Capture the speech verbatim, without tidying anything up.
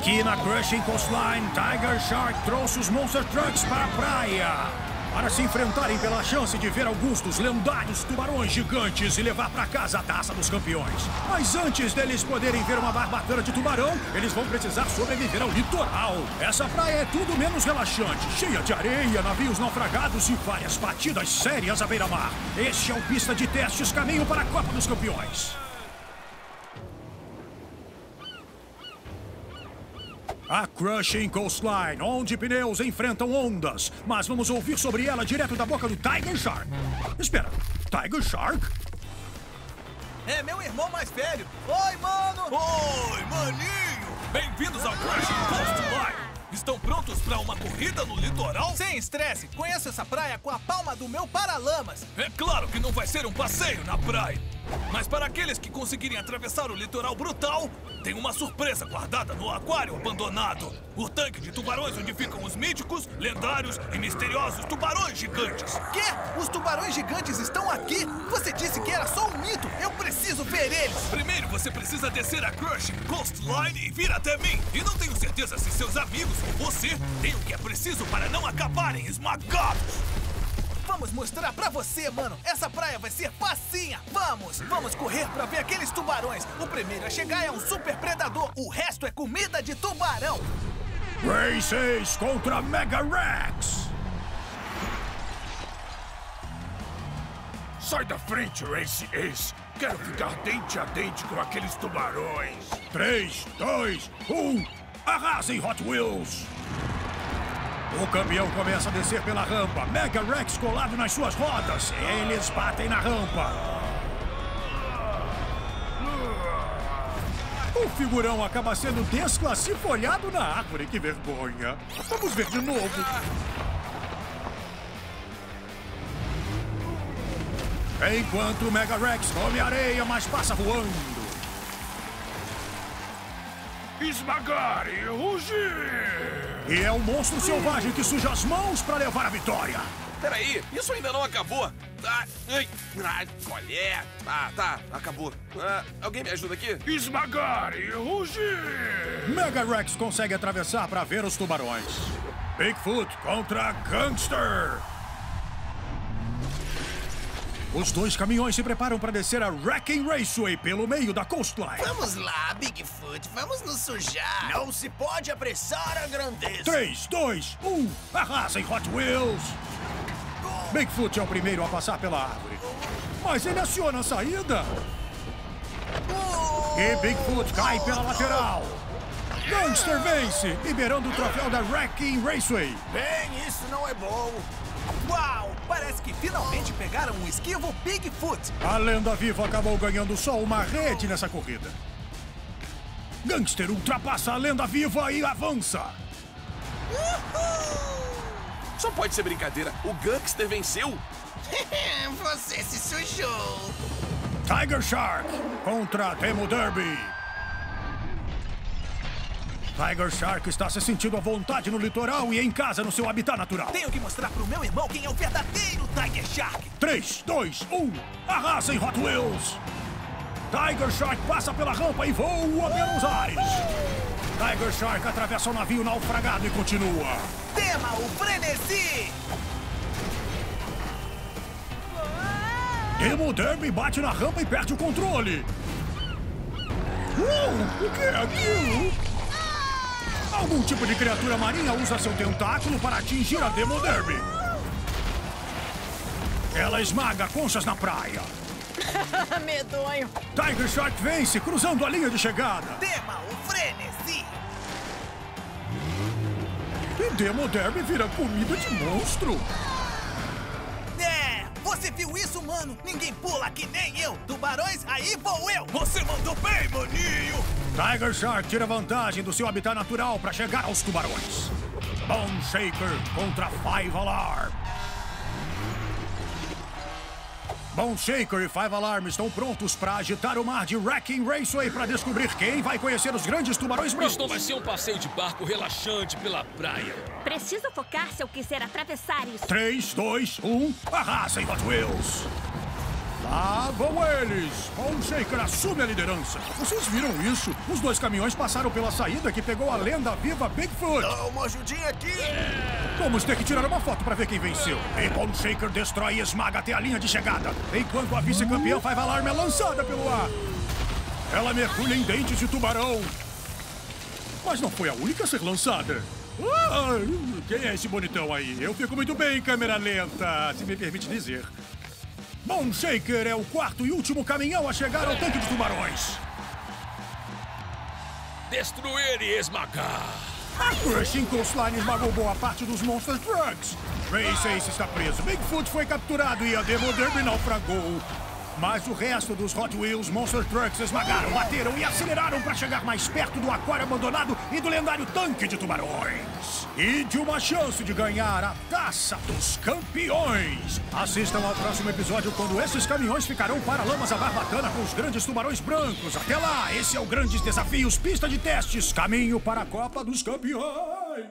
Aqui na Crush Inco Slime, Tiger Shark trouxe os Monster Trucks para a praia para se enfrentarem pela chance de ver alguns dos lendários tubarões gigantes e levar para casa a Taça dos Campeões. Mas antes deles poderem ver uma barbatana de tubarão, eles vão precisar sobreviver ao litoral. Essa praia é tudo menos relaxante, cheia de areia, navios naufragados e várias batidas sérias à beira-mar. Este é o Pista de Testes, caminho para a Copa dos Campeões. A Crushing Coastline, onde pneus enfrentam ondas. Mas vamos ouvir sobre ela direto da boca do Tiger Shark. Espera, Tiger Shark? É meu irmão mais velho. Oi, mano! Oi, maninho! Bem-vindos ao Crushing Coastline. Estão prontos para uma corrida no litoral? Sem estresse, conheço essa praia com a palma do meu paralamas. É claro que não vai ser um passeio na praia. Mas para aqueles que conseguirem atravessar o litoral brutal, tem uma surpresa guardada no aquário abandonado. O tanque de tubarões onde ficam os míticos, lendários e misteriosos tubarões gigantes. Quê? Os tubarões gigantes estão aqui? Você disse que era só um mito. Eu preciso ver eles. Primeiro você precisa descer a Crushing Coastline e vir até mim. E não tenho certeza se seus amigos ou você têm o que é preciso para não acabarem esmagados. Vamos mostrar pra você, mano. Essa praia vai ser facinha. Vamos, vamos correr pra ver aqueles tubarões. O primeiro a chegar é um super predador. O resto é comida de tubarão. Race Ace contra Mega Rex. Sai da frente, Race Ace. Quero ficar dente a dente com aqueles tubarões. três, dois, um. Arrasem, Hot Wheels. O campeão começa a descer pela rampa. Mega Rex colado nas suas rodas. Eles batem na rampa. O figurão acaba sendo desclassifolhado na árvore. Que vergonha. Vamos ver de novo. Enquanto o Mega Rex come areia, mas passa voando. Esmagar e rugir. E é o monstro selvagem que suja as mãos para levar a vitória. Peraí, isso ainda não acabou. Ah, ai, ai, qual é? Ah, tá, acabou. Ah, alguém me ajuda aqui? Esmagar e rugir. Mega Rex consegue atravessar para ver os tubarões. Bigfoot contra Gangster. Os dois caminhões se preparam para descer a Wrecking Raceway pelo meio da coastline. Vamos lá, Bigfoot, vamos nos sujar. Não se pode apressar a grandeza. três, dois, um, arrasem, Hot Wheels. Bigfoot é o primeiro a passar pela árvore. Mas ele aciona a saída. E Bigfoot cai pela lateral. Gangster vence, liberando o troféu da Wrecking Raceway. Bem, isso não é bom. Uau! Parece que finalmente pegaram um esquivo Bigfoot. A lenda viva acabou ganhando só uma rede nessa corrida. Gangster ultrapassa a lenda viva e avança. Uhul. Só pode ser brincadeira. O Gangster venceu. Você se sujou. Tiger Shark contra Demo Derby. Tiger Shark está se sentindo à vontade no litoral e em casa no seu habitat natural. Tenho que mostrar pro meu irmão quem é o verdadeiro Tiger Shark. três, dois, um, arrasem, Hot Wheels. Tiger Shark passa pela rampa e voa pelos ares. Tiger Shark atravessa o navio naufragado e continua. Tema o frenesi. Demo Derby bate na rampa e perde o controle. Uh, o que é aquilo? Algum tipo de criatura marinha usa seu tentáculo para atingir a Demo Derby. Ela esmaga conchas na praia. Medonho. Tiger Shark vence, cruzando a linha de chegada. Tema o frenesi. E Demo Derby vira comida de monstro. É, você viu isso, mano? Ninguém pula que nem eu. Tubarões, aí vou eu. Você mandou bem, maninho. Tiger Shark tira vantagem do seu habitat natural para chegar aos tubarões. Bone Shaker contra Five Alarm. Bone Shaker e Five Alarm estão prontos para agitar o mar de Wrecking Raceway para descobrir quem vai conhecer os grandes tubarões brancos. Isto vai ser um passeio de barco relaxante pela praia. Preciso focar se eu quiser atravessar isso. três, dois, um, arrasem, Hot Wheels. Lá vão eles! Bone Shaker assume a liderança. Vocês viram isso? Os dois caminhões passaram pela saída que pegou a lenda viva Bigfoot. Dá uma ajudinha aqui! Vamos ter que tirar uma foto pra ver quem venceu. E Bone Shaker destrói e esmaga até a linha de chegada, enquanto a vice-campeã Five Alarm é lançada pelo ar. Ela mergulha em dentes de tubarão. Mas não foi a única a ser lançada. Ah, quem é esse bonitão aí? Eu fico muito bem, câmera lenta, se me permite dizer. Bone Shaker é o quarto e último caminhão a chegar ao tanque de tubarões. Destruir e esmagar. A Crush Inco Slime esmagou boa parte dos Monster Trucks. Race Ace está preso, Bigfoot foi capturado e a Demo Derby naufragou. Mas o resto dos Hot Wheels Monster Trucks esmagaram, bateram e aceleraram para chegar mais perto do aquário abandonado e do lendário tanque de tubarões. E de uma chance de ganhar a Taça dos Campeões. Assistam ao próximo episódio quando esses caminhões ficarão para lamas a barbatana com os grandes tubarões brancos. Até lá, esse é o Grandes Desafios, Pista de Testes, caminho para a Copa dos Campeões.